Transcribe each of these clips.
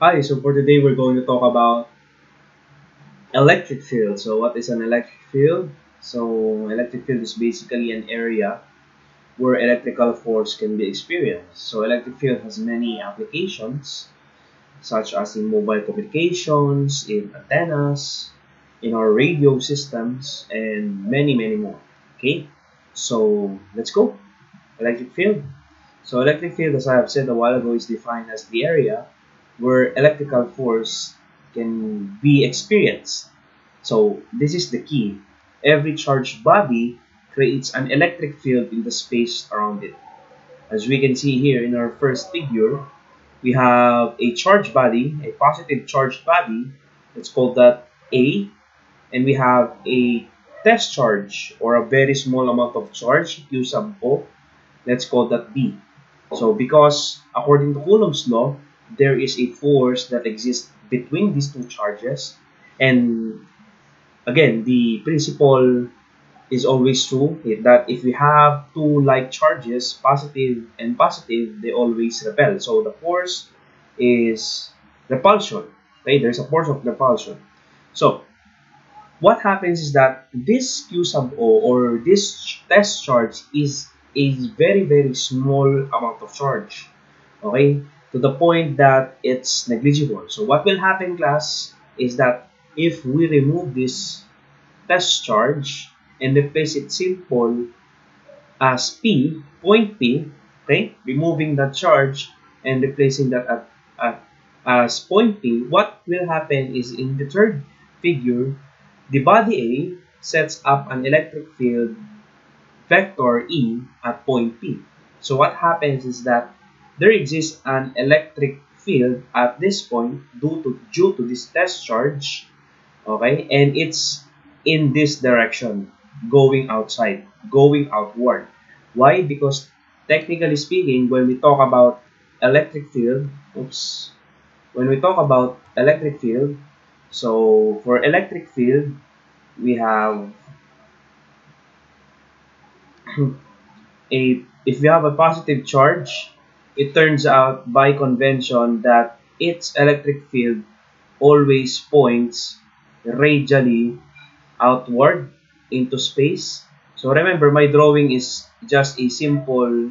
Hi, so for today we're going to talk about electric field. So what is an electric field? So electric field is basically an area where electrical force can be experienced. So electric field has many applications such as in mobile communications, in antennas, in our radio systems, and many more. Okay, so let's go. Electric field. So electric field, as I have said a while ago, is defined as the area where electrical force can be experienced. So this is the key. Every charged body creates an electric field in the space around it. As we can see here in our first figure, we have a charged body, a positive charged body, let's call that A, and we have a test charge or a very small amount of charge, Q sub O, let's call that B. So because according to Coulomb's law, there is a force that exists between these two charges, and again the principle is always true that if we have two like charges, positive and positive, they always repel. So the force is repulsion, right? There's a force of repulsion. So what happens is that this Q sub O or this test charge is a very small amount of charge, okay, to the point that it's negligible. So what will happen, class, is that if we remove this test charge and replace it simple as P, point P, okay, removing that charge and replacing that as point P, what will happen is in the third figure, the body A sets up an electric field vector E at point P. So what happens is that there exists an electric field at this point due to this test charge, okay, and it's in this direction, going outside, going outward. Why? Because technically speaking, when we talk about electric field, so for electric field, we have if we have a positive charge, it turns out by convention that its electric field always points radially outward into space. So remember, my drawing is just a simple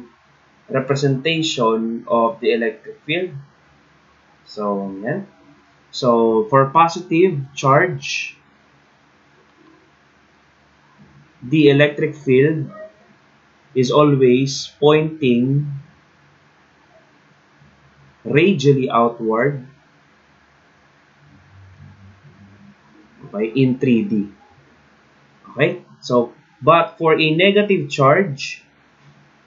representation of the electric field. So yeah. So for positive charge, the electric field is always pointing radially outward, okay, in 3D. Okay, so but for a negative charge,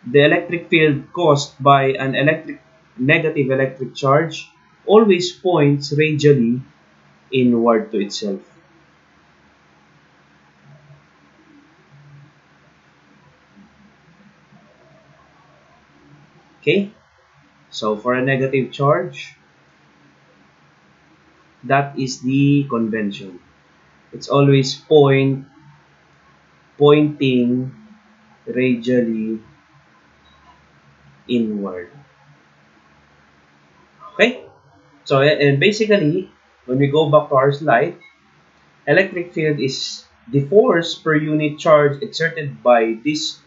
the electric field caused by an negative electric charge always points radially inward to itself. Okay. So for a negative charge, that is the convention. It's always pointing radially inward. Okay? So and basically, when we go back to our slide, electric field is the force per unit charge exerted by this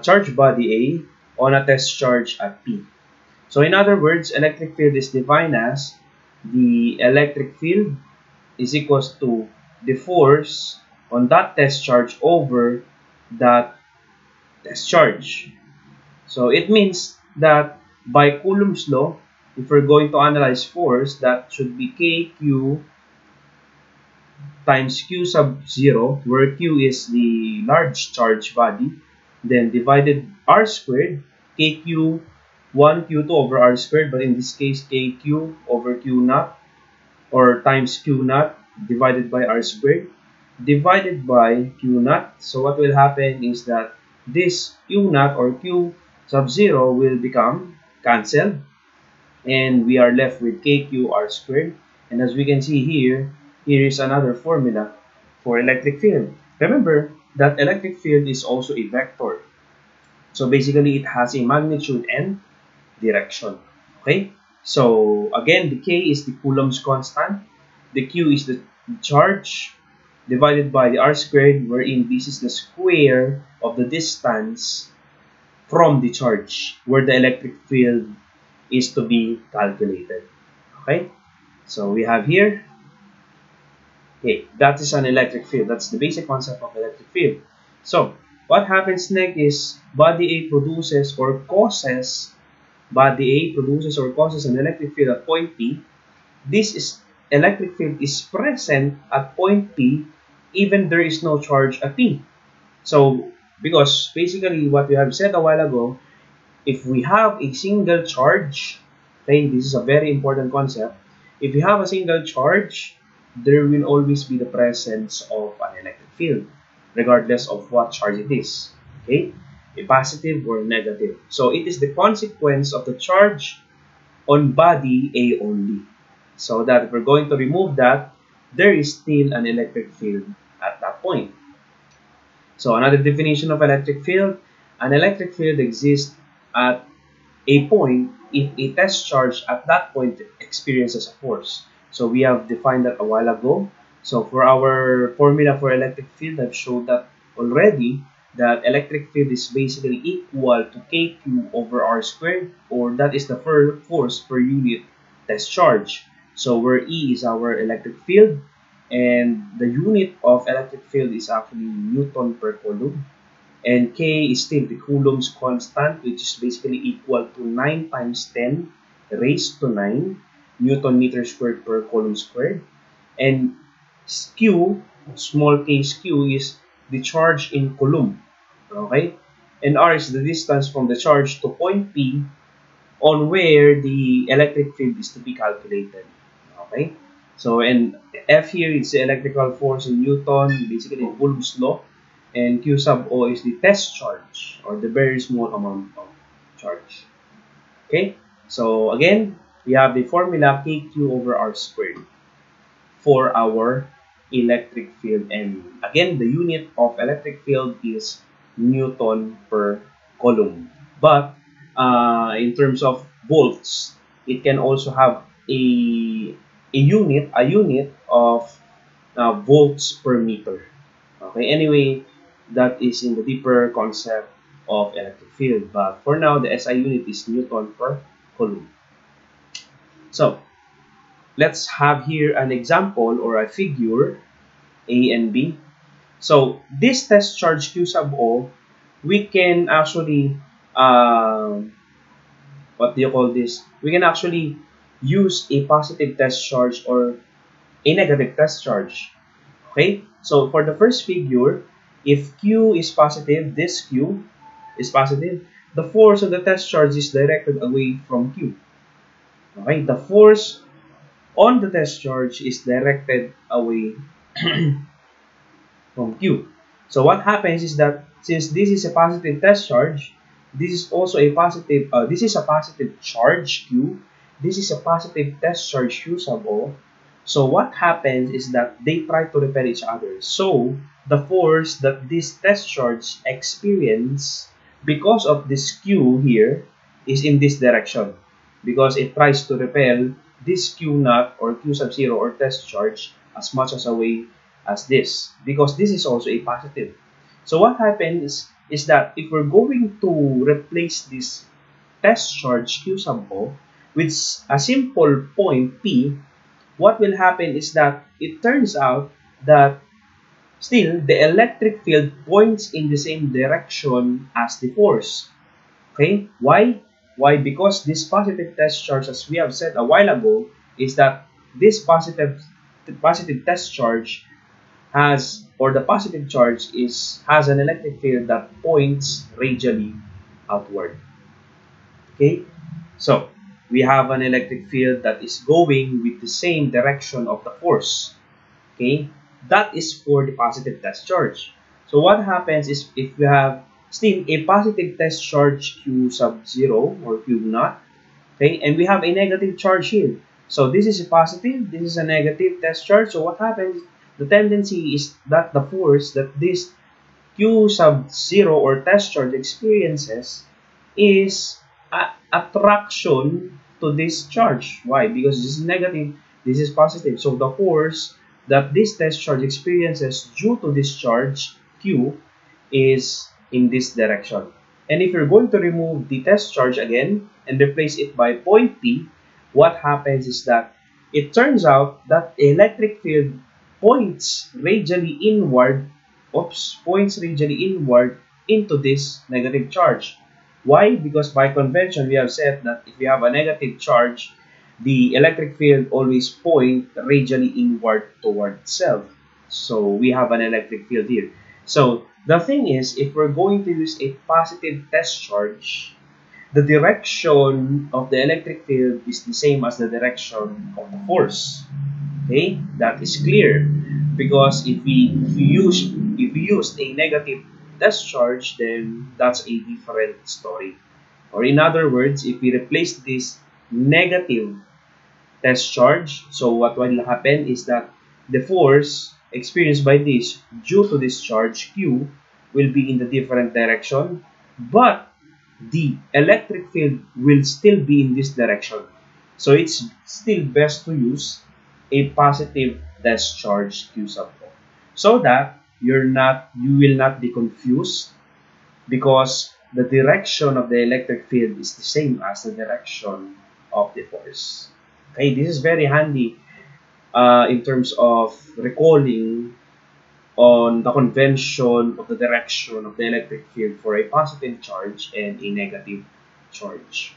charge body A on a test charge at P. So in other words, electric field is defined as the electric field is equals to the force on that test charge over that test charge. So it means that by Coulomb's law, if we're going to analyze force, that should be KQ times Q sub 0, where Q is the large charge body, then divided R squared, KQ 1Q2 over R squared, but in this case KQ over Q naught or times Q naught divided by R squared divided by Q naught. So what will happen is that this Q naught or Q sub 0 will become cancelled, and we are left with KQ R squared. And as we can see here, here is another formula for electric field. Remember that electric field is also a vector. So basically it has a magnitude and direction. Okay, So again, the K is the Coulomb's constant, the Q is the charge divided by the R squared, wherein this is the square of the distance from the charge where the electric field is to be calculated. Okay, so we have here, okay, that is an electric field. That's the basic concept of electric field. So what happens next is body A produces or causes an electric field at point P. This is electric field is present at point P even there is no charge at P. So because basically what we have said a while ago, if we have a single charge, okay, this is a very important concept. If you have a single charge, there will always be the presence of an electric field, regardless of what charge it is, okay, a positive or negative. So it is the consequence of the charge on body A only. So that if we're going to remove that, there is still an electric field at that point. So another definition of electric field, an electric field exists at a point if a test charge at that point experiences a force. So we have defined that a while ago. So for our formula for electric field, I've showed that already, that electric field is basically equal to KQ over R squared, or that is the force per unit test charge. So where E is our electric field, and the unit of electric field is actually Newton per coulomb, and K is still the Coulomb's constant, which is basically equal to 9 times 10 raised to 9 Newton meter squared per coulomb squared. And Q, small case q, is the charge in coulomb, okay, and R is the distance from the charge to point P on where the electric field is to be calculated, okay. So, and F here is the electrical force in Newton, basically in Coulomb's law, and Q sub O is the test charge, or the very small amount of charge. Okay, so again, we have the formula KQ over R squared for our electric field, and again, the unit of electric field is Newton per coulomb, but in terms of volts, it can also have a unit of volts per meter. Okay, anyway, that is in the deeper concept of electric field, but for now the SI unit is Newton per coulomb. So let's have here an example or a figure A and B. So this test charge Q sub O, we can actually we can actually use a positive test charge or a negative test charge. Okay, so for the first figure, if Q is positive, this Q is positive, the force of the test charge is directed away from Q. Okay, the force on the test charge is directed away from Q. So what happens is that since this is a positive test charge, this is also a positive, this is a positive charge Q, this is a positive test charge Q sub O. So what happens is that they try to repel each other. So the force that this test charge experiences because of this Q here is in this direction, because it tries to repel this Q naught or Q sub zero or test charge as much as away as this, because this is also a positive. So what happens is that if we're going to replace this test charge Q sub O with a simple point P, what will happen is that it turns out that still the electric field points in the same direction as the force. Okay, why? Why? Because this positive test charge, as we have said a while ago, is that this positive test charge has, or the positive charge is, has an electric field that points radially outward. Okay, so we have an electric field that is going with the same direction of the force. Okay, that is for the positive test charge. So what happens is if we have still a positive test charge Q sub 0 or Q naught, okay, and we have a negative charge here. So this is a positive, this is a negative test charge. So what happens, the tendency is that the force that this Q sub 0 or test charge experiences is attraction to this charge. Why? Because this is negative, this is positive. So the force that this test charge experiences due to this charge Q is in this direction. And if you're going to remove the test charge again and replace it by point P, what happens is that it turns out that electric field points radially inward, points radially inward into this negative charge. Why? Because by convention, we have said that if you have a negative charge, the electric field always points radially inward toward itself. So we have an electric field here. So the thing is, if we're going to use a positive test charge, the direction of the electric field is the same as the direction of the force. Okay, that is clear, because if we used a negative test charge, then that's a different story. Or in other words, if we replace this negative test charge, so what will happen is that the force experienced by this due to this charge Q will be in the different direction, but the electric field will still be in this direction. So it's still best to use a positive test charge Q sub O, so that you will not be confused, because the direction of the electric field is the same as the direction of the force. Okay, this is very handy in terms of recalling on the convention of the direction of the electric field for a positive charge and a negative charge.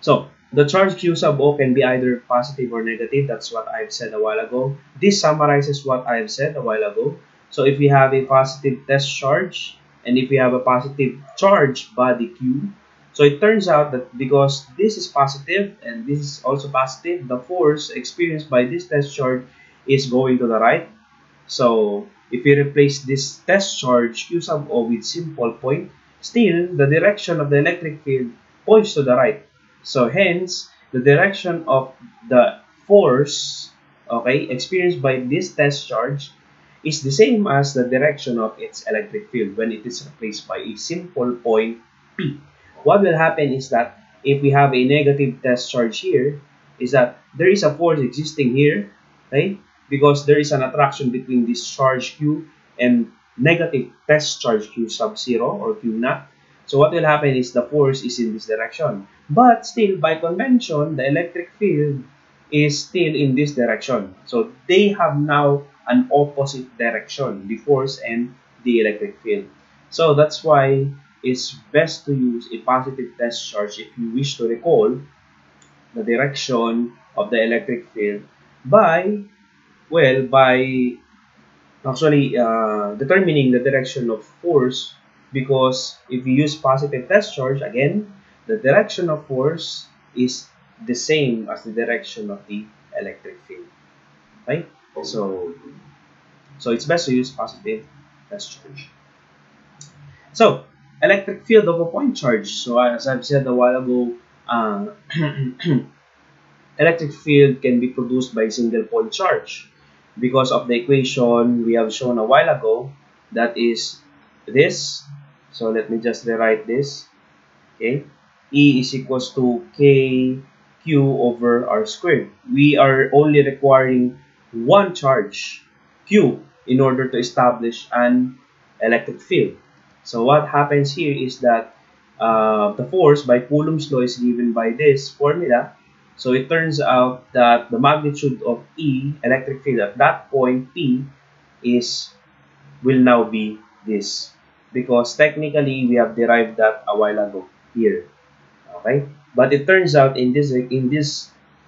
So the charge Q sub O can be either positive or negative. That's what I've said a while ago. This summarizes what I've said a while ago. So if we have a positive test charge and if we have a positive charge body Q, so it turns out that because this is positive and this is also positive, the force experienced by this test charge is going to the right. So if we replace this test charge Q sub O with simple point, still the direction of the electric field points to the right. So hence, the direction of the force, okay, experienced by this test charge is the same as the direction of its electric field when it is replaced by a simple point P. What will happen is that if we have a negative test charge here, is that there is a force existing here, right? Because there is an attraction between this charge Q and negative test charge Q sub 0 or Q naught. So what will happen is the force is in this direction. But still, by convention, the electric field is still in this direction. So they have now an opposite direction, the force and the electric field. So that's why it's best to use a positive test charge if you wish to recall the direction of the electric field by determining the direction of force, because if you use positive test charge, again, the direction of force is the same as the direction of the electric field, right? So it's best to use positive test charge. So electric field of a point charge. So as I've said a while ago, electric field can be produced by a single point charge because of the equation we have shown a while ago, that is this. So let me just rewrite this. Okay, E is equals to KQ over R squared. We are only requiring one charge, Q, in order to establish an electric field. So what happens here is that the force by Coulomb's law is given by this formula. So it turns out that the magnitude of E, electric field at that point P, will now be this, because technically we have derived that a while ago here. Okay, but it turns out in this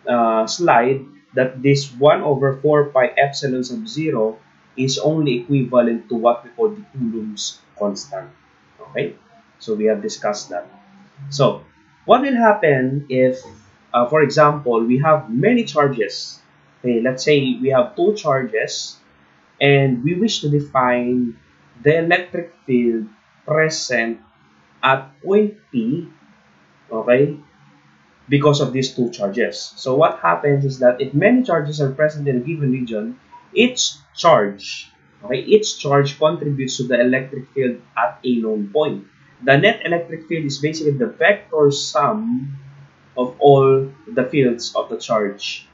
slide that this 1/4 pi epsilon sub 0 is only equivalent to what we call the Coulomb's constant. Okay, so we have discussed that. So what will happen if, for example, we have many charges? Okay, let's say we have two charges and we wish to define the electric field present at point P, okay, because of these two charges. So what happens is that if many charges are present in a given region, each charge, okay, each charge contributes to the electric field at a known point. The net electric field is basically the vector sum of all the fields of the charges,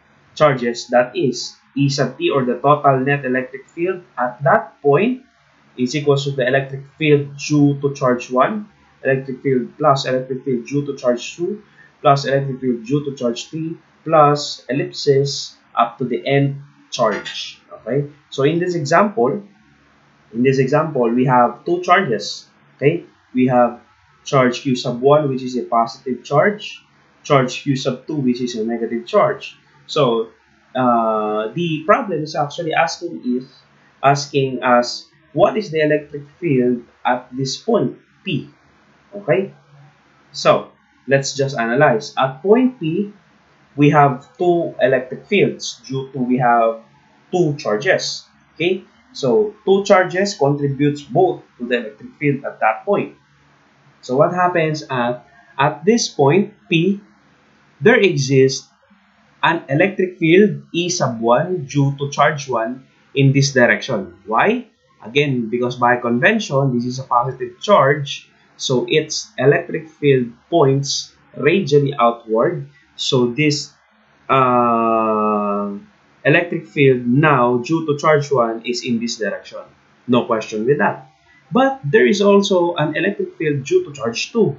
that is E sub T, or the total net electric field at that point, is equals to the electric field due to charge 1, electric field plus electric field due to charge 2, plus electric field due to charge 3, plus ellipsis up to the nth charge. Okay, so in this example we have two charges. Okay, we have charge Q sub 1, which is a positive charge, charge Q sub 2, which is a negative charge. So the problem is actually asking us what is the electric field at this point P. Okay, so let's just analyze. At point P, we have two electric fields due to we have two charges. Okay, so two charges contributes both to the electric field at that point. So what happens at this point P, there exists an electric field E sub 1 due to charge 1 in this direction. Why? Again, because by convention, this is a positive charge, so its electric field points radially outward. So this electric field now due to charge 1 is in this direction. No question with that. But there is also an electric field due to charge 2,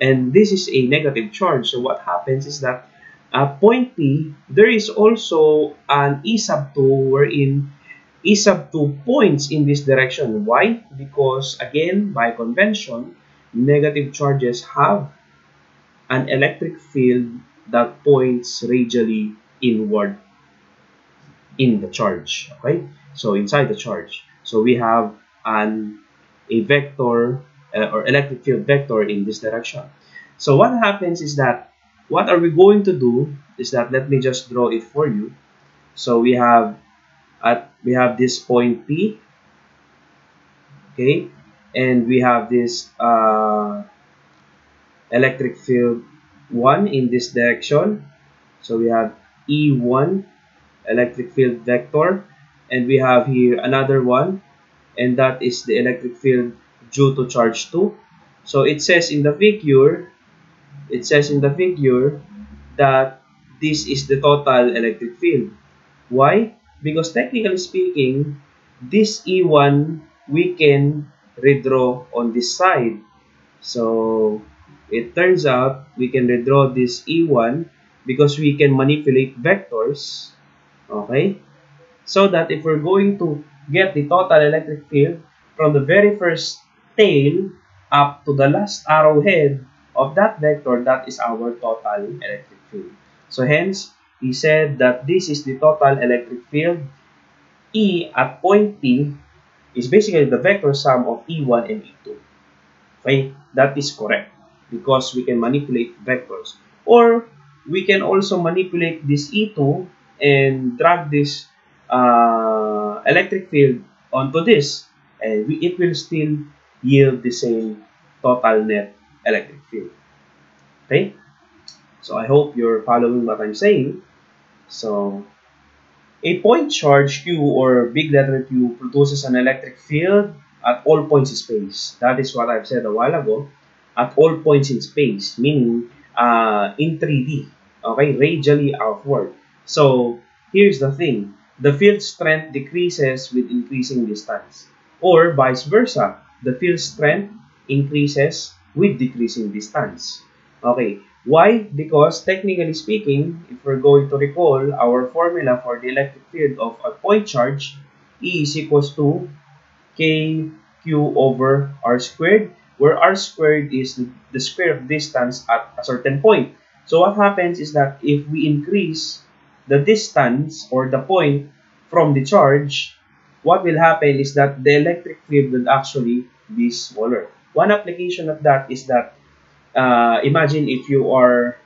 and this is a negative charge. So what happens is that at point P, there is also an E sub 2, wherein E sub 2 points in this direction. Why? Because again, by convention, negative charges have an electric field that points radially inward in the charge. Okay, so inside the charge, so we have a vector or electric field vector in this direction. So what happens is that what are we going to do is that, let me just draw it for you. So we have this point P, okay, and we have this electric field 1 in this direction. So we have E1 electric field vector, and we have here another one, and that is the electric field due to charge 2. So it says in the figure, that this is the total electric field. Why? Because technically speaking, this E1 we can redraw on this side. So it turns out we can redraw this E1 because we can manipulate vectors. Okay, so that if we're going to get the total electric field from the very first tail up to the last arrowhead of that vector, that is our total electric field. So hence, he said that this is the total electric field. E at point P is basically the vector sum of E1 and E2. Okay, that is correct because we can manipulate vectors. Or we can also manipulate this E2 and drag this electric field onto this, and it will still yield the same total net electric field. Okay, so I hope you're following what I'm saying. So a point charge Q, or big letter Q, produces an electric field at all points in space. That is what I've said a while ago, at all points in space, meaning in 3D, okay, radially outward. So here's the thing, the field strength decreases with increasing distance, or vice versa, the field strength increases with decreasing distance. Okay, why? Because technically speaking, if we're going to recall our formula for the electric field of a point charge, E is equals to kq over r squared, where r squared is the square of distance at a certain point. So what happens is that if we increase the distance or the point from the charge, what will happen is that the electric field will actually be smaller. One application of that is that imagine if you are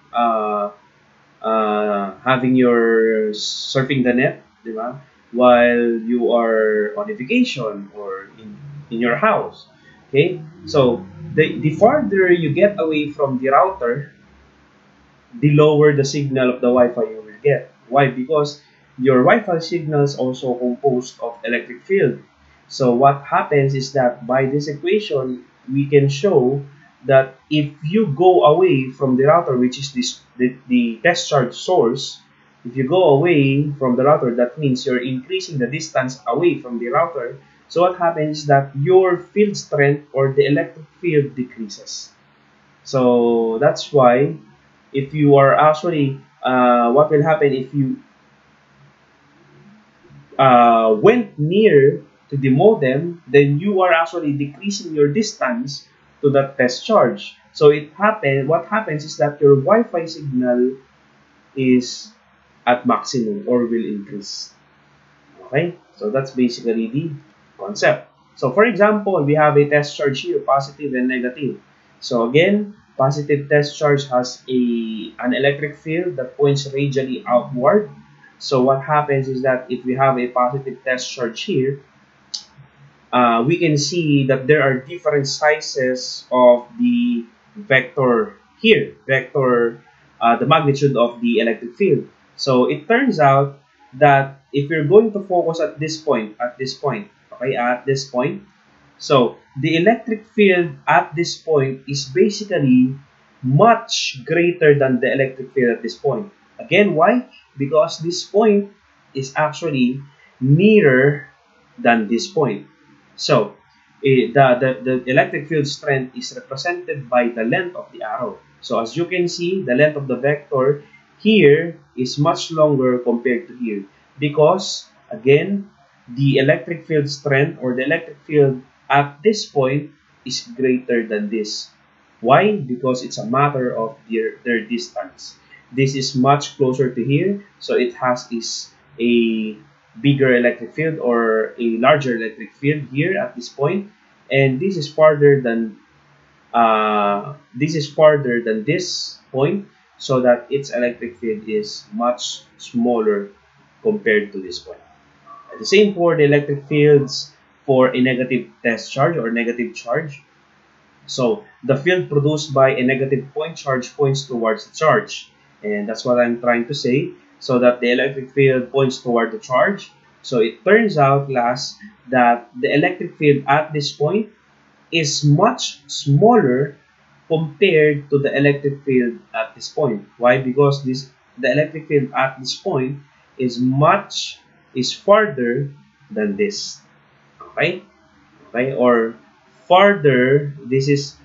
surfing the net, diba? While you are on a vacation or in your house. Okay, so the farther you get away from the router, the lower the signal of the Wi-Fi you will get. Why? Because your Wi-Fi signal is also composed of electric field. So what happens is that by this equation, we can show that if you go away from the router, which is this the test charge source, if you go away from the router, that means you're increasing the distance away from the router. So what happens is that your field strength or the electric field decreases. So that's why if you are actually what will happen if you went near to the modem, then you are actually decreasing your distance to that test charge. So what happens is that your Wi-Fi signal is at maximum or will increase. Okay, so that's basically the concept. So for example, we have a test charge here, positive and negative. So again, positive test charge has an electric field that points radially outward. So what happens is that if we have a positive test charge here, we can see that there are different sizes of the vector here, the magnitude of the electric field. So it turns out that if you're going to focus at this point, okay, so the electric field at this point is basically much greater than the electric field at this point. Again, why? Because this point is actually nearer than this point. So the electric field strength is represented by the length of the arrow. So as you can see, the length of the vector here is much longer compared to here, because again, the electric field strength or the electric field at this point is greater than this. Why? Because it's a matter of their distance. This is much closer to here, so it has a bigger electric field or a larger electric field here at this point, and this is farther than this point, so that its electric field is much smaller compared to this point. The same for the electric fields for a negative test charge or negative charge. So the field produced by a negative point charge points towards the charge, and that's what I'm trying to say. So that the electric field points toward the charge. So it turns out, class, that the electric field at this point is much smaller compared to the electric field at this point. Why? Because the electric field at this point is farther than this. Okay? Or farther, this is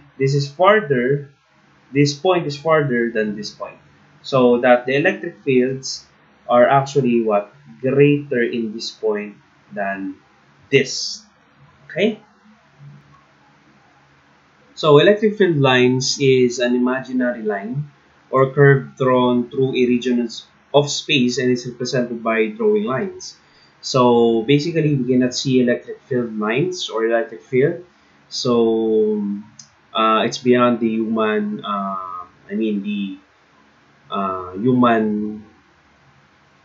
farther, this point is farther than this point. So that the electric fields are actually what? Greater in this point than this. Okay? So electric field lines is an imaginary line or curve drawn through a region of space, and is represented by drawing lines. So basically, we cannot see electric field lines or electric field. So it's beyond the human, human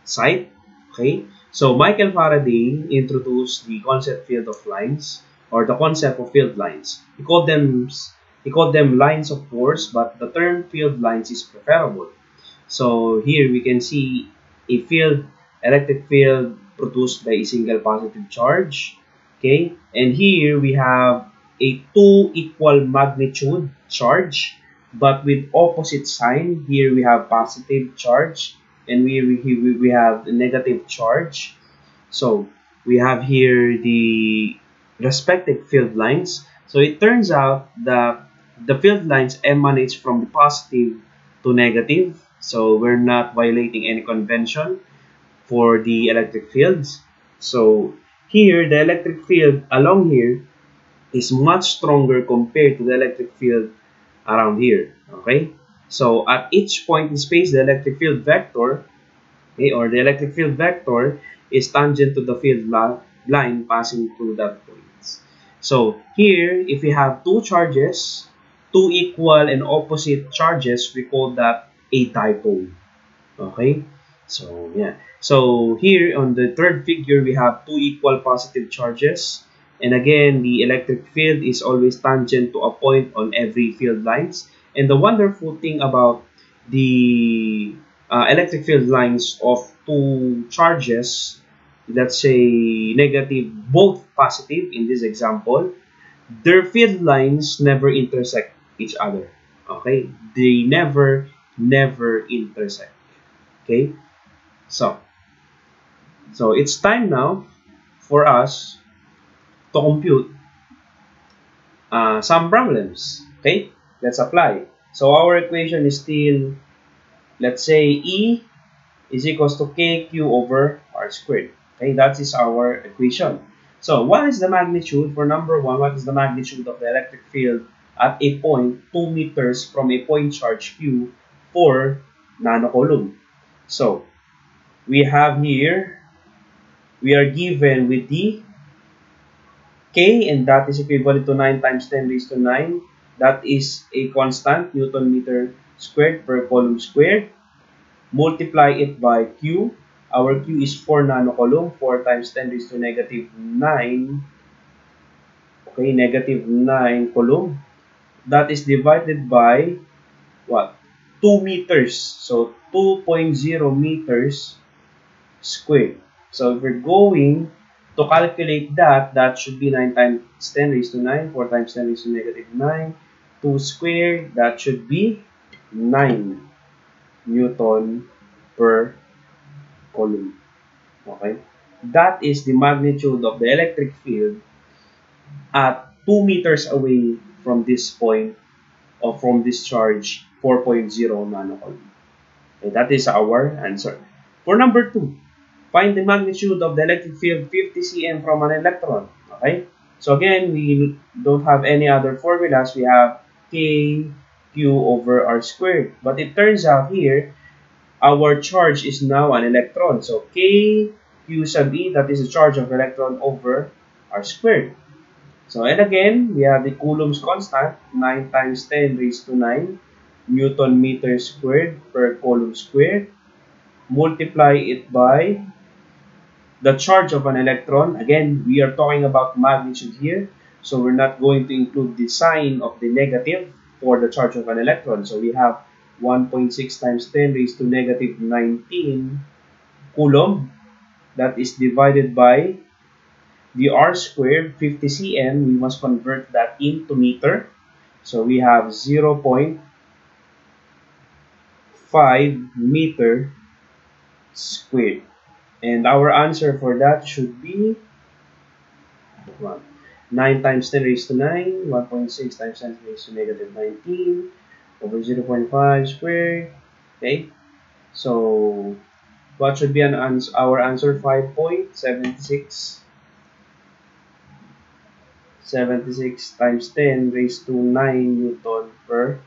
sight. Okay, so Michael Faraday introduced the concept of field lines. He called them lines of force, but the term field lines is preferable. So here we can see a electric field produced by a single positive charge. Okay, and here we have a two equal magnitude charge, but with opposite sign. Here we have positive charge, and we have the negative charge. So we have here the respective field lines. So it turns out that the field lines emanates from the positive to negative. So we're not violating any convention for the electric fields. So here, the electric field along here is much stronger compared to the electric field around here. Okay, so at each point in space, the electric field vector, is tangent to the field line passing through that point. So here, if we have two charges, two equal and opposite charges, we call that a dipole. Okay, so yeah, so here on the third figure, we have two equal positive charges. And again, the electric field is always tangent to a point on every field lines. And the wonderful thing about the electric field lines of two charges, let's say negative, both positive in this example, their field lines never intersect. each other. Okay, they never intersect. Okay, so it's time now for us to compute some problems. Okay, let's apply. So our equation is still, let's say, E is equals to KQ over R squared. Okay, that is our equation. So what is the magnitude for number one? What is the magnitude of the electric field at a point 2 meters from a point charge Q for nanocoulomb? So we have here, we are given with the K, and that is equivalent to 9 times 10 raised to 9. That is a constant, Newton meter squared per coulomb squared. Multiply it by Q. Our Q is 4 nanocoulomb, 4 times 10 raised to negative 9. Okay, negative 9 coulomb. That is divided by what? 2 meters. So 2.0 meters squared. So if we're going to calculate that, that should be 9 times 10 raised to 9, 4 times 10 raised to negative 9, 2 squared, that should be 9 Newton per coulomb. Okay? That is the magnitude of the electric field at 2 meters away from this point, or from this charge, 4.0 nanocoulomb. Okay, that is our answer. For number 2, find the magnitude of the electric field 50 cm from an electron. Okay, so again, we don't have any other formulas. We have KQ over R squared. But it turns out here, our charge is now an electron. So KQ sub E, that is the charge of electron over R squared. So, and again, we have the Coulomb's constant, 9 times 10 raised to 9 Newton meter squared per coulomb squared. Multiply it by the charge of an electron. Again, we are talking about magnitude here, so we're not going to include the sign of the negative for the charge of an electron. So we have 1.6 times 10 raised to negative 19 coulomb. That is divided by the R squared, 50 cm. We must convert that into meter. So we have 0.5 meter squared. And our answer for that should be 9 times 10 raised to 9, 1.6 times 10 raised to negative 19 over 0.5 squared. Okay, so what should be an answer? Our answer 5.76 times 10 raised to 9 Newton per,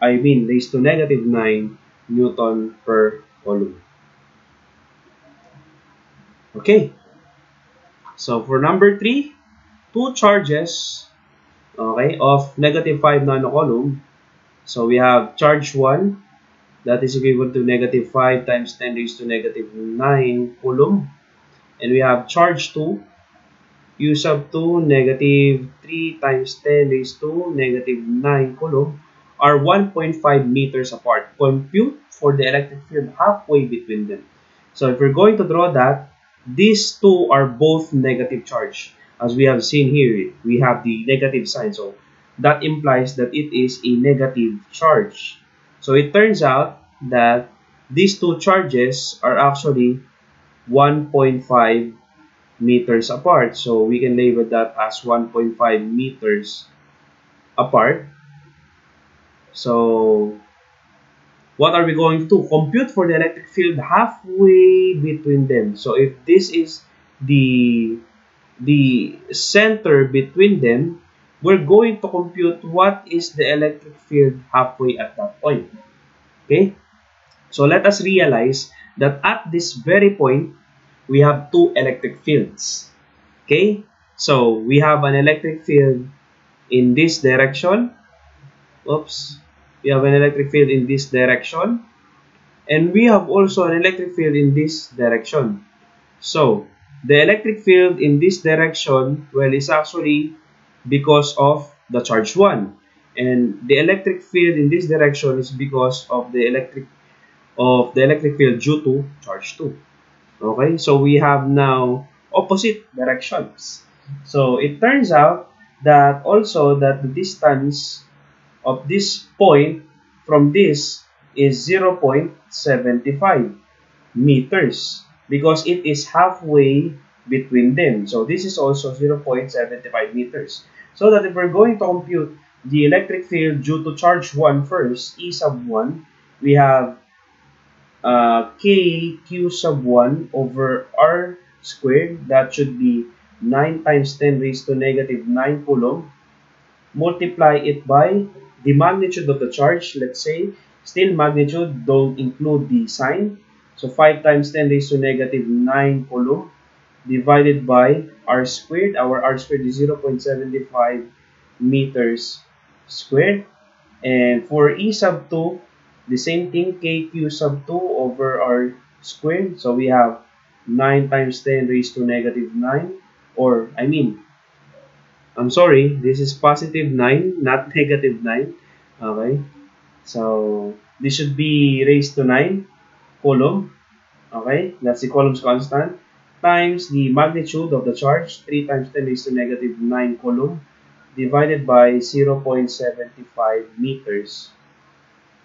raised to negative 9 Newton per coulomb. Okay, so for number 3, two charges, okay, of negative 5 nanocoulomb. So we have charge 1, that is equivalent to negative 5 times 10 raised to negative 9 coulomb. And we have charge 2, Q sub 2, negative 3 times 10 raised to negative 9 coulomb, are 1.5 meters apart. Compute for the electric field halfway between them. So if we're going to draw that, these two are both negative charge. As we have seen here, we have the negative sign. So that implies that it is a negative charge. So it turns out that these two charges are actually 1.5 meters apart. So we can label that as 1.5 meters apart. So what are we going to compute for the electric field halfway between them? So if this is the center between them, we're going to compute what is the electric field halfway at that point. Okay? So let us realize that at this very point, we have two electric fields. Okay? So we have an electric field in this direction. Oops. We have an electric field in this direction, and we have also an electric field in this direction. So the electric field in this direction, well, is actually because of the charge 1, and the electric field in this direction is because of the electric field due to charge 2. Okay, so we have now opposite directions. So it turns out that also that the distance of this point from this is 0.75 meters because it is halfway between them. So this is also 0.75 meters. So that if we're going to compute the electric field due to charge 1 first, E sub 1, we have Q sub 1 over R squared. That should be 9 times 10 raised to negative 9 Coulomb. Multiply it by the magnitude of the charge. Let's say, still magnitude, don't include the sign. So 5 times 10 raised to negative 9 Coulomb divided by R squared. Our R squared is 0.75 meters squared. And for E sub 2, the same thing, KQ sub 2 over R squared. So we have 9 times 10 raised to negative 9. Or, I mean, I'm sorry, this is positive 9, not negative 9. Okay. So this should be raised to 9 Coulomb. Okay. That's the Coulomb's constant. Times the magnitude of the charge, 3 times 10 raised to negative 9 Coulomb, divided by 0.75 meters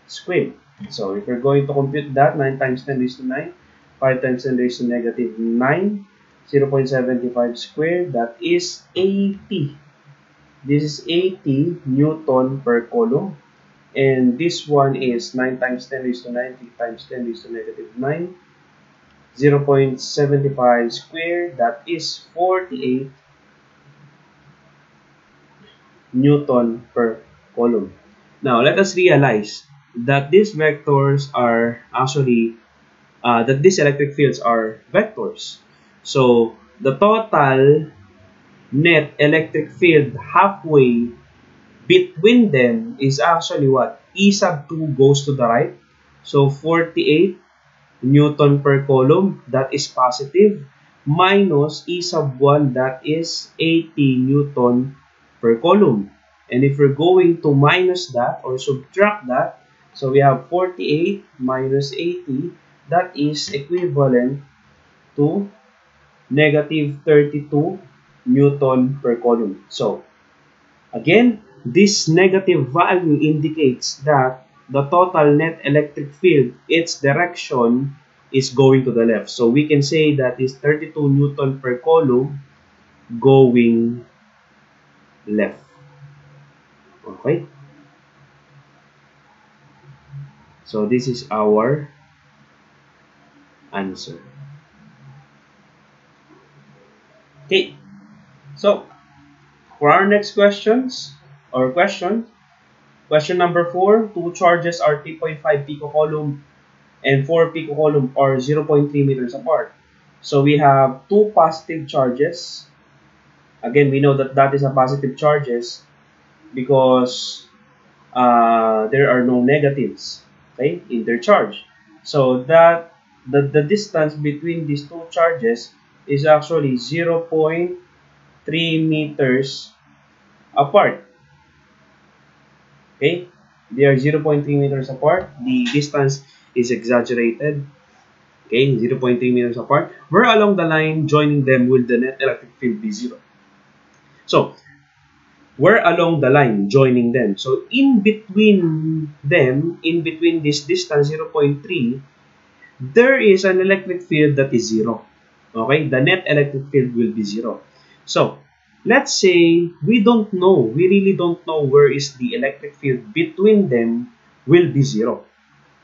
squared. So if we're going to compute that, 9 times 10 raised to 9, 5 times 10 raised to negative 9, 0.75 squared, that is 80. This is 80 Newton per Coulomb. And this one is 9 times 10 raised to 9, 3 times 10 raised to negative 9. 0.75 squared, that is 48 Newton per Coulomb. Now, let us realize that these vectors are actually, that these electric fields are vectors. So, the total net electric field halfway between them is actually what? E sub 2 goes to the right. So, 48 Newton per Coulomb, that is positive, minus E sub 1, that is 80 Newton per Coulomb. And if we're going to minus that or subtract that, so we have 48 minus 80, that is equivalent to negative 32 Newton per Coulomb. So, again, this negative value indicates that the total net electric field, its direction is going to the left. So we can say that is 32 Newton per Coulomb going left. Okay. So this is our answer. Okay. So for our next questions or question. Question number 4, two charges are 3.5 picocoulomb and 4 picocoulomb are 0.3 meters apart. So we have two positive charges. Again, we know that that is a positive charges because there are no negatives, okay, in their charge. So that the distance between these two charges is actually 0.3 meters apart. Okay, they are 0.3 meters apart. The distance is exaggerated. Okay, 0.3 meters apart. Where along the line joining them will the net electric field be zero? So, where along the line joining them? So, in between them, in between this distance, 0.3, there is an electric field that is zero. Okay, the net electric field will be zero. So, let's say we don't know, we really don't know where is the electric field between them will be zero.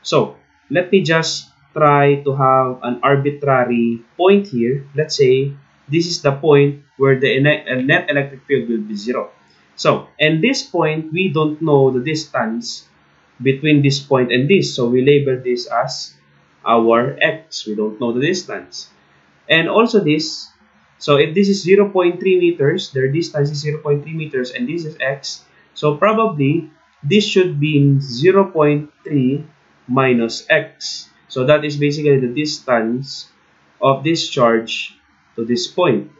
So, let me just try to have an arbitrary point here. Let's say this is the point where the net electric field will be zero. So, at this point, we don't know the distance between this point and this. So, we label this as our x. We don't know the distance. And also this. So, if this is 0.3 meters, their distance is 0.3 meters, and this is x. So, probably, this should be in 0.3 minus x. So, that is basically the distance of this charge to this point.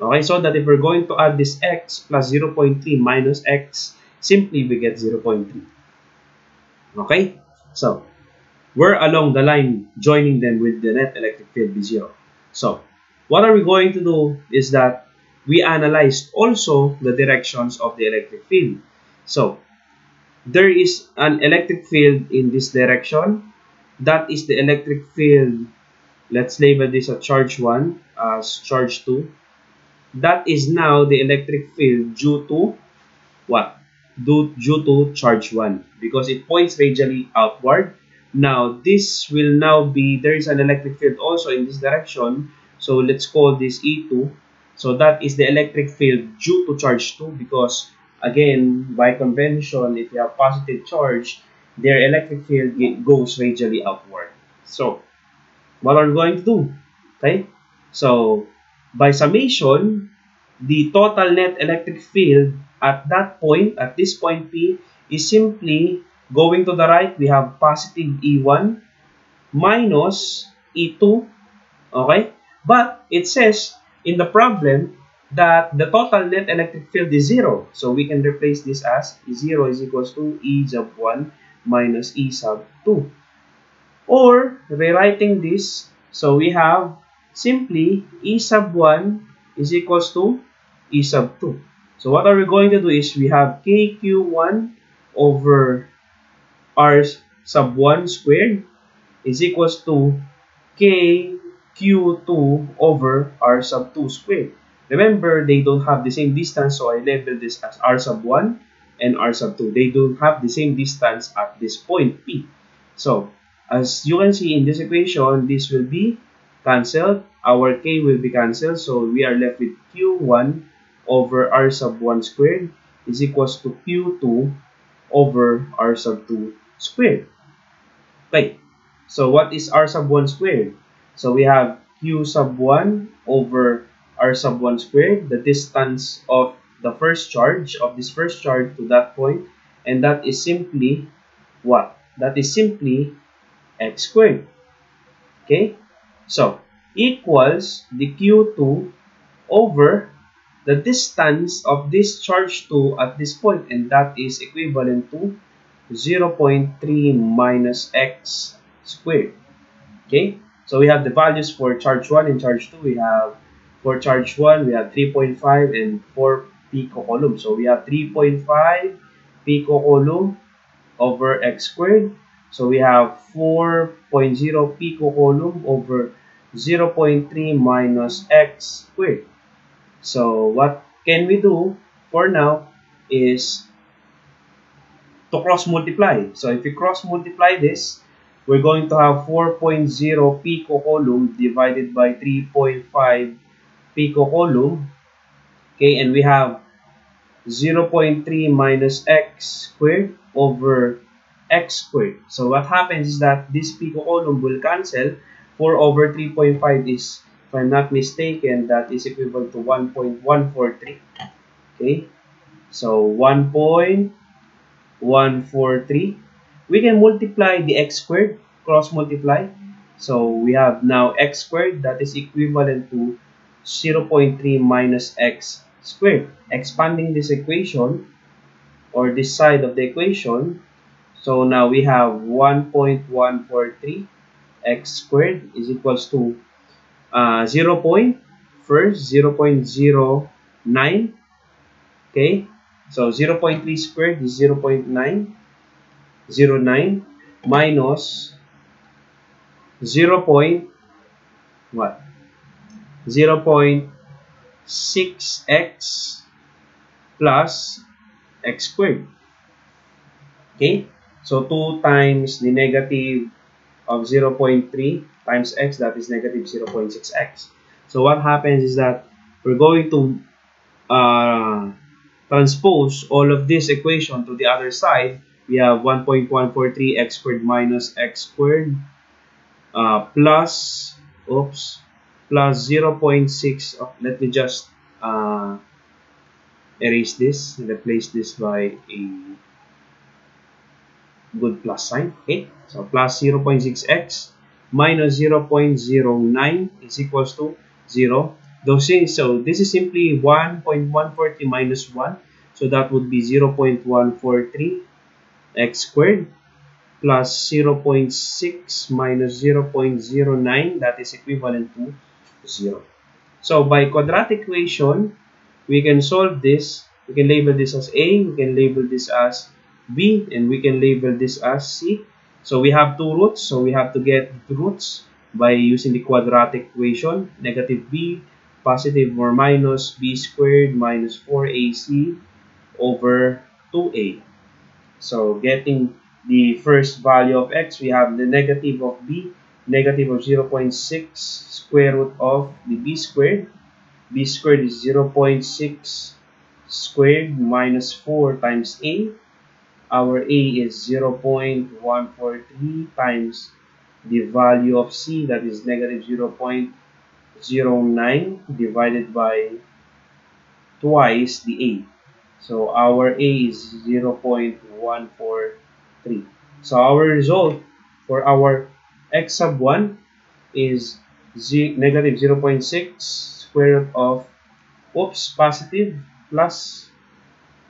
Okay, so that if we're going to add this x plus 0.3 minus x, simply we get 0.3. Okay, so, where along the line joining them with the net electric field be zero? So, what are we going to do is that we analyzed also the directions of the electric field. So, there is an electric field in this direction. That is the electric field. Let's label this a charge 1 as charge 2. That is now the electric field due to what? Due to charge 1, because it points radially outward. Now this will now be, there is an electric field also in this direction, so let's call this E2. So that is the electric field due to charge 2, because again, by convention, if you have positive charge, their electric field goes radially outward. So what are we going to do? Okay, so by summation, the total net electric field at that point, at this point P, is simply going to the right. We have positive E1 minus E2. Okay, but it says in the problem that the total net electric field is 0. So we can replace this as 0 is equals to E sub 1 minus E sub 2. Or rewriting this, so we have simply E sub 1 is equals to E sub 2. So what are we going to do is we have KQ1 over R sub 1 squared is equals to KQ2 over R sub 2 squared. Remember, they don't have the same distance, so I label this as R sub 1 and R sub 2. They don't have the same distance at this point P. So, as you can see in this equation, this will be cancelled. Our K will be cancelled, so we are left with Q1 over R sub 1 squared is equals to Q2 over R sub 2 squared. Okay, so what is R sub 1 squared? So we have Q sub 1 over R sub 1 squared, the distance of the first charge, of this first charge to that point, and that is simply what? That is simply x squared. Okay, so equals the Q2 over the distance of this charge 2 at this point, and that is equivalent to 0.3 minus x squared. Okay, so we have the values for charge 1 and charge 2. We have, for charge 1, we have 3.5 and 4 picocoulomb. So we have 3.5 picocoulomb over x squared. So we have 4.0 picocoulomb over 0.3 minus x squared. So what can we do for now is to cross multiply. So if we cross multiply this, we're going to have 4.0 picocoulomb divided by 3.5 picocoulomb. Okay, and we have 0.3 minus x squared over x squared. So what happens is that this picocoulomb will cancel. 4 over 3.5 is, if I'm not mistaken, that is equivalent to 1.143. Okay, so 1.143. We can multiply the x squared, cross multiply. So we have now x squared, that is equivalent to 0.3 minus x squared. Expanding this equation, or this side of the equation, so now we have 1.143 x squared is equals to 0.09. Okay, so 0.3 squared is 0.909 minus 0.6x plus x squared. Okay, so 2 times the negative of 0.3 times x, that is negative 0.6x. So what happens is that we're going to transpose all of this equation to the other side. We have 1.143 x squared minus x squared plus 0.6. Let me just erase this and replace this by a good plus sign. Okay, so plus 0.6x minus 0.09 is equals to 0. So this is simply 1.140 minus 1, so that would be 0.143 x squared plus 0.6 minus 0.09, that is equivalent to 0. So by quadratic equation, we can solve this. We can label this as A, we can label this as B, and we can label this as C. So we have two roots, so we have to get the roots by using the quadratic equation. Negative B, positive or minus B squared minus 4AC over 2A. So getting the first value of X, we have the negative of B, negative of 0.6 square root of the B squared. B squared is 0.6 squared minus 4 times A. Our A is 0.143 times the value of C, that is negative 0.09 divided by twice the A. So our A is 0.143. So our result for our X sub 1 is negative 0.6 square root of, oops, positive plus,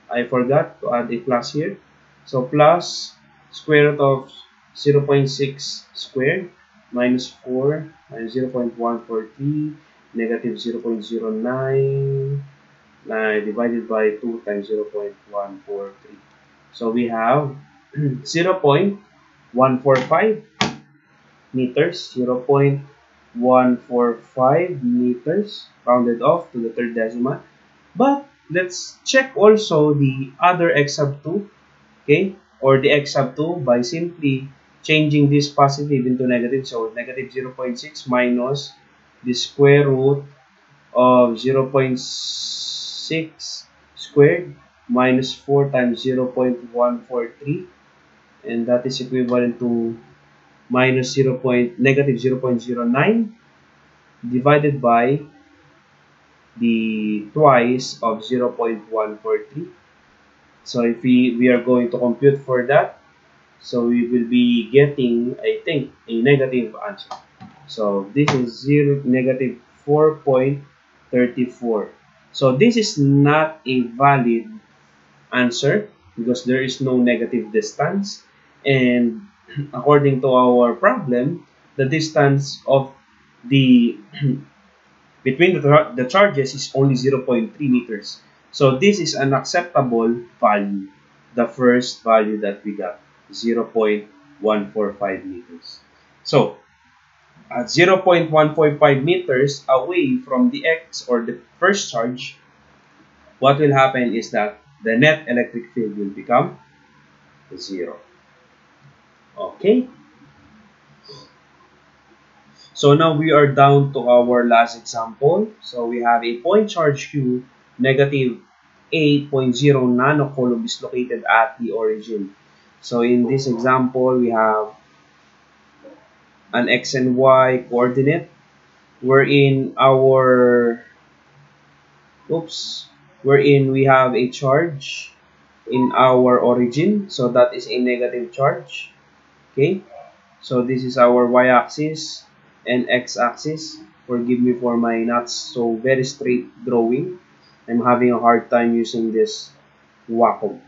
I forgot to add a plus here. So plus square root of 0.6 squared minus 4 minus 0.143 negative 0.09 divided by 2 times 0.143. So we have 0.145 meters, 0.145 meters rounded off to the third decimal. But let's check also the other X sub 2, okay, or the X sub 2 by simply changing this positive into negative. So negative 0.6 minus the square root of 0.6 squared minus 4 times 0.143, and that is equivalent to minus negative 0.09 divided by the twice of 0.143. So if we are going to compute for that, so we will be getting, I think, a negative answer. So this is negative 4.34. So this is not a valid answer because there is no negative distance, and according to our problem, the distance of the between the charges is only 0.3 meters. So this is an acceptable value, the first value that we got, 0.145 meters. So at 0.145 meters away from the X or the first charge, what will happen is that the net electric field will become zero. Okay. So now we are down to our last example. So we have a point charge Q, negative 8.0 nanocoulomb is located at the origin. So in this example, we have an X and Y coordinate wherein we have a charge in our origin. So that is a negative charge. Okay. So this is our Y-axis and X-axis. Forgive me for my not so very straight drawing. I'm having a hard time using this Wacom,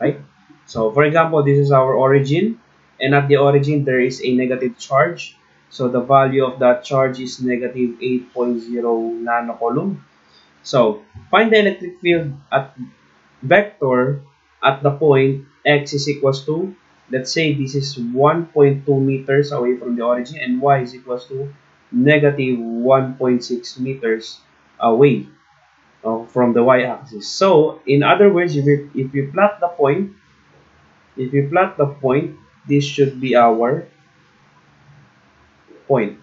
right? So for example, this is our origin, and at the origin there is a negative charge. So the value of that charge is negative 8.0 nanocoulomb. So find the electric field at vector at the point X is equals to, let's say this is 1.2 meters away from the origin, and Y is equals to negative 1.6 meters away from the Y-axis. So in other words, if we plot the point, this should be our point.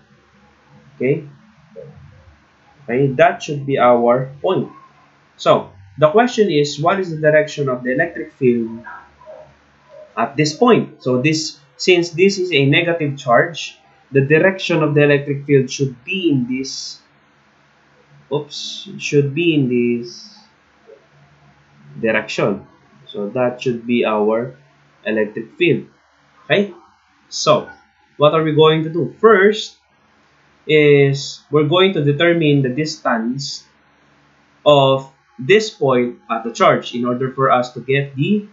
Okay, that should be our point. So the question is, what is the direction of the electric field at this point? So this, since this is a negative charge, the direction of the electric field should be in this, direction. So that should be our electric field. Okay, so what are we going to do? First is we're going to determine the distance of this point at the charge in order for us to get the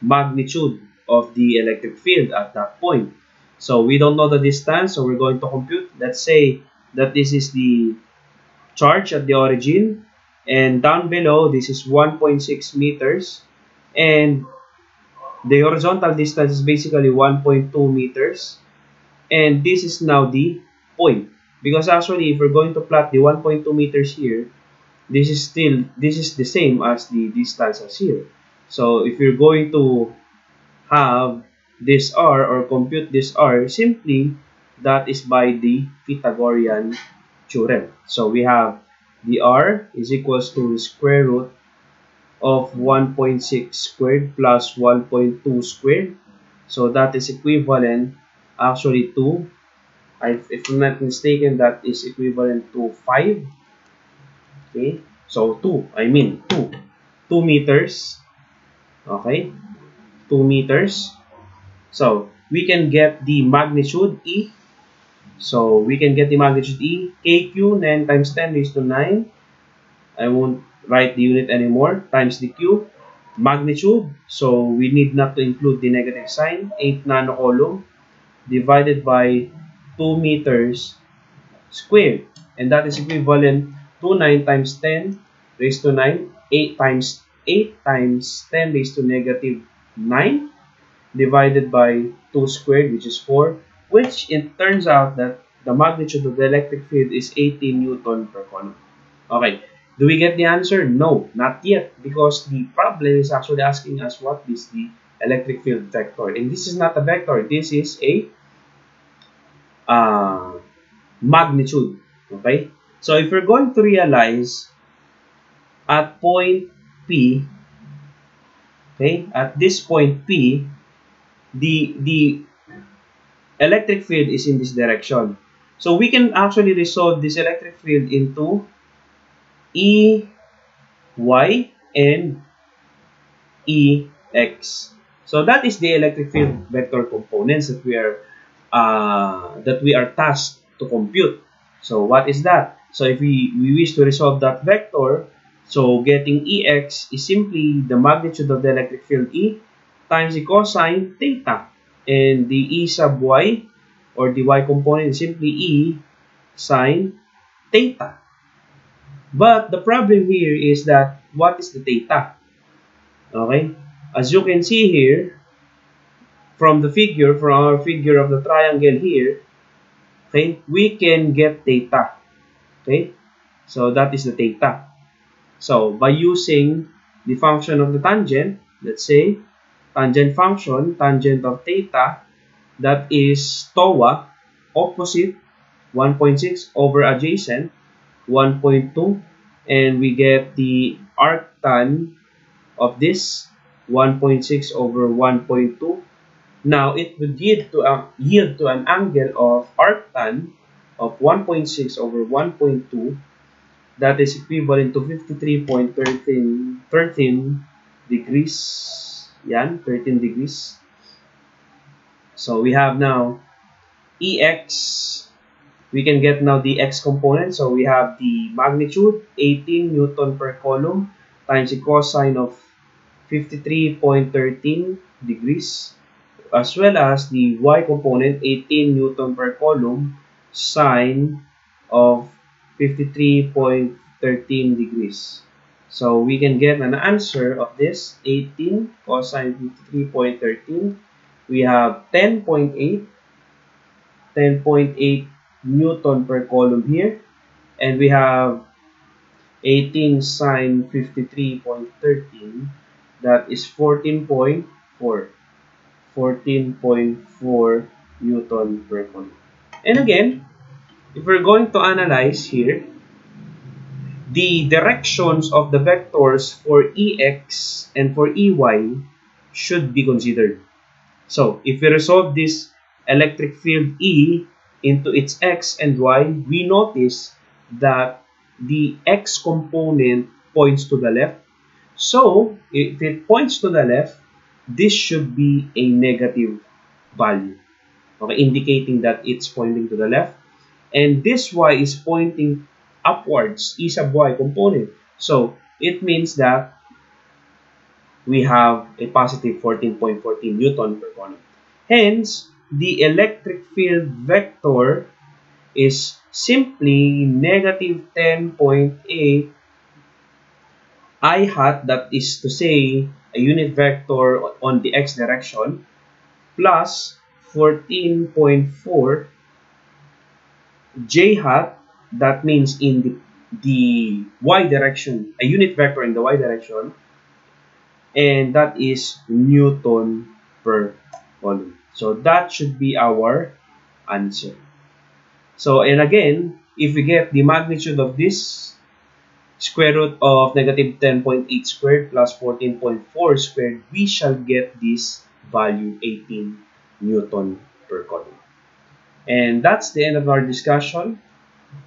magnitude of the electric field at that point. So we don't know the distance, so we're going to compute. Let's say that this is the charge at the origin, and down below this is 1.6 meters, and The horizontal distance is basically 1.2 meters. And this is now the point. Because actually, if we're going to plot the 1.2 meters here, this is the same as the distance as here. So if you're going to have this r or compute this r, simply that is by the Pythagorean theorem. So we have the r is equals to the square root of 1.6 squared plus 1.2 squared. So that is equivalent actually to, if I'm not mistaken, that is equivalent to 5. Okay, so 2 meters. Okay, 2 meters. So we can get the magnitude E. So we can get the magnitude E. KQ 9 times 10 raised to 9. I won't write the unit anymore. Times the Q. Magnitude. So we need not to include the negative sign. 8 nanocoulomb divided by 2 meters squared. And that is equivalent to 9 times 10 raised to 9. 8 times 10 raised to negative 9 divided by 2 squared, which is 4, which it turns out that the magnitude of the electric field is 80 Newton per coulomb. Okay, do we get the answer? No, not yet, because the problem is actually asking us what is the electric field vector. And this is not a vector, this is a magnitude. Okay, so if we're going to realize at point P, okay, at this point P, the electric field is in this direction. So we can actually resolve this electric field into E y and E x. So that is the electric field vector components that we are tasked to compute. So what is that? So if we wish to resolve that vector, so getting EX is simply the magnitude of the electric field E times the cosine theta. And the E sub Y or the Y component is simply E sine theta. But the problem here is that what is the theta? Okay. As you can see here from the figure, from our figure of the triangle here, okay, we can get theta. Okay. So that is the theta. So, by using the function of the tangent, let's say, tangent function, tangent of theta, that is TOA, opposite, 1.6 over adjacent, 1.2, and we get the arctan of this, 1.6 over 1.2. Now, it would yield to an angle of arctan of 1.6 over 1.2, that is equivalent to 53.13 degrees. Yan, 13 degrees. So we have now EX. We can get now the X component. So we have the magnitude, 18 Newton per coulomb, times the cosine of 53.13 degrees, as well as the Y component, 18 Newton per coulomb, sine of 53.13 degrees. So we can get an answer of this 18 cosine 53.13. We have 10.8 Newton per coulomb here, and we have 18 sine 53.13. That is 14.4 Newton per coulomb. And again, if we're going to analyze here, the directions of the vectors for EX and for EY should be considered. So, if we resolve this electric field E into its X and Y, we notice that the X component points to the left. So, if it points to the left, this should be a negative value, okay, indicating that it's pointing to the left. And this Y is pointing upwards, E sub Y component. So, it means that we have a positive 14.14 Newton per coulomb. Hence, the electric field vector is simply negative 10.8 I hat, that is to say a unit vector on the x direction, plus 14.4 j hat, that means in the y direction, a unit vector in the y direction, and that is Newton per column. So that should be our answer. So, and again, if we get the magnitude of this, square root of negative 10.8 squared plus 14.4 squared, we shall get this value, 18 Newton per column. And that's the end of our discussion.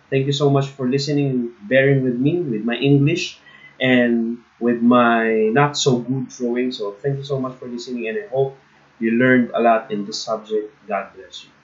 Thank you so much for listening, bearing with me, with my English, and with my not so good drawing. So thank you so much for listening, and I hope you learned a lot in this subject. God bless you.